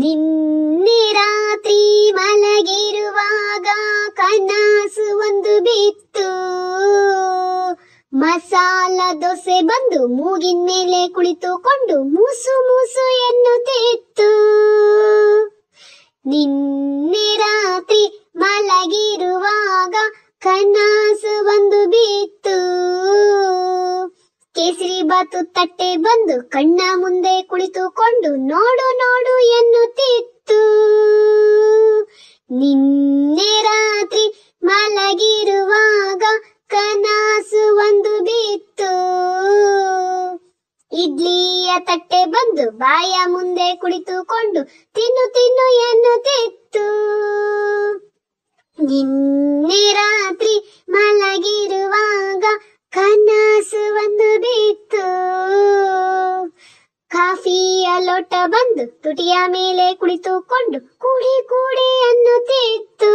ನಿನ್ನೆ ರಾತ್ರಿ ಮಲಗಿರುವಾಗ ಕನಸು ಒಂದು ಬಿತ್ತು. ಮಸಾಲ ದೋಸೆ ಬಂದು ಮೂಗಿನ ಮೇಲೆ ಕುಳಿತುಕೊಂಡು ಮೂಸು ಮೂಸು ಎನ್ನುತ್ತಿತ್ತು. ನಿನ್ನೆ ರಾತ್ರಿ ಮಲಗಿರುವಾಗ ಕನಸು ಒಂದು ಬಿತ್ತು. ಕೇಸರಿ ಬಾತು ತಟ್ಟೆ ಬಂದು ಕಣ್ಣ ಮುಂದೆ ಕುಳಿತುಕೊಂಡು ನೋಡು ನೋಡು ಎನ್ನುತ್ತಿತ್ತು. ನಿನ್ನೆ ರಾತ್ರಿ ಮಲಗಿರುವಾಗ ಕನಸು ಒಂದು ಬಿತ್ತು. ಇಡ್ಲಿಯ ತಟ್ಟೆ ಬಂದು ಬಾಯ ಮುಂದೆ ಕುಳಿತುಕೊಂಡು ತಿನ್ನು ತಿನ್ನು ಎನ್ನುತ್ತಿತ್ತು. ನಿನ್ನೆ ರಾತ್ರಿ ಮಲಗಿರುವಾಗ ಕನಸು ಒಂದು ಬಿತ್ತು. ಕಾಫಿಯ ಲೋಟ ಬಂದು ತುಟಿಯ ಮೇಲೆ ಕುಳಿತುಕೊಂಡು ಕೂಡಿ ಕೂಡಿ ಅನ್ನುತ್ತಿತ್ತು.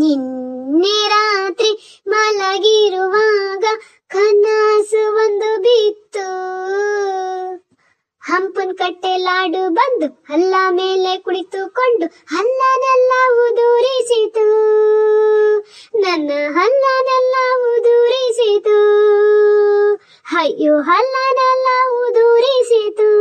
ನಿನ್ನೆ ರಾತ್ರಿ ಮಲಗಿರುವಾಗ ಕನಸು ಒಂದು ಬಿತ್ತು. ಹಂಪನ್ ಕಟ್ಟೆ ಲಾಡು ಬಂದು ಹಲ್ಲ ಮೇಲೆ ಕುಳಿತುಕೊಂಡು ಹಲ್ಲನೆಲ್ಲ ಉದುರಿಸಿತು. ನನ್ನ ಹಲ್ಲನೆಲ್ಲ ಉದುರಿಸಿತು. ಅಯ್ಯೋ ಹಲ್ಲನೆಲ್ಲ ಉದುರಿಸಿತು.